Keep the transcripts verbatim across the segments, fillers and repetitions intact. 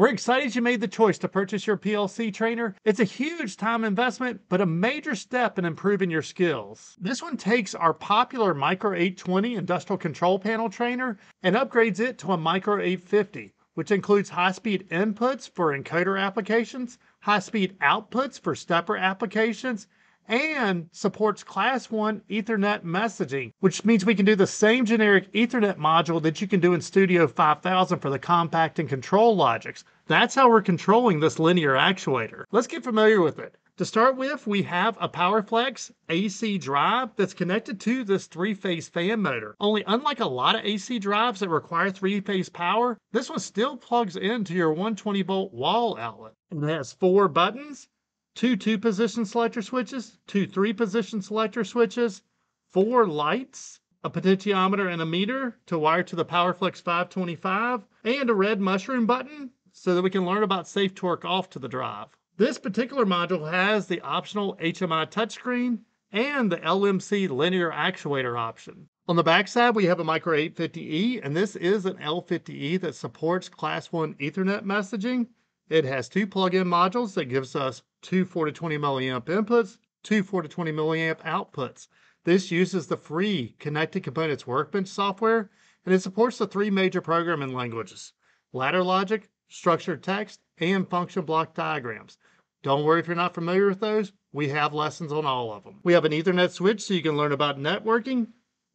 We're excited you made the choice to purchase your P L C trainer. It's a huge time investment, but a major step in improving your skills. This one takes our popular Micro eight twenty industrial control panel trainer and upgrades it to a Micro eight fifty, which includes high-speed inputs for encoder applications, high-speed outputs for stepper applications, and supports class one Ethernet messaging, which means we can do the same generic Ethernet module that you can do in Studio five thousand for the compact and control logics. That's how we're controlling this linear actuator. Let's get familiar with it. To start with, we have a PowerFlex A C drive that's connected to this three-phase fan motor. Only unlike a lot of A C drives that require three-phase power, this one still plugs into your one twenty volt wall outlet. And it has four buttons, two two-position selector switches, two three-position selector switches, four lights, a potentiometer and a meter to wire to the PowerFlex five twenty-five, and a red mushroom button so that we can learn about safe torque off to the drive. This particular module has the optional H M I touchscreen and the L M C linear actuator option. On the backside, we have a Micro eight fifty E, and this is an L fifty E that supports class one Ethernet messaging. It has two plug-in modules that gives us two four to twenty milliamp inputs, two four to twenty milliamp outputs. This uses the free Connected Components Workbench software, and it supports the three major programming languages: ladder logic, structured text, and function block diagrams. Don't worry if you're not familiar with those. We have lessons on all of them. We have an Ethernet switch so you can learn about networking,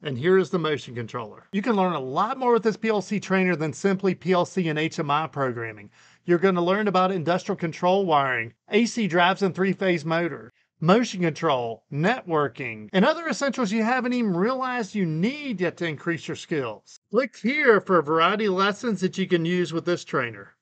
and here is the motion controller. You can learn a lot more with this P L C trainer than simply P L C and H M I programming. You're going to learn about industrial control wiring, A C drives and three-phase motors, motion control, networking, and other essentials you haven't even realized you need yet to increase your skills. Click here for a variety of lessons that you can use with this trainer.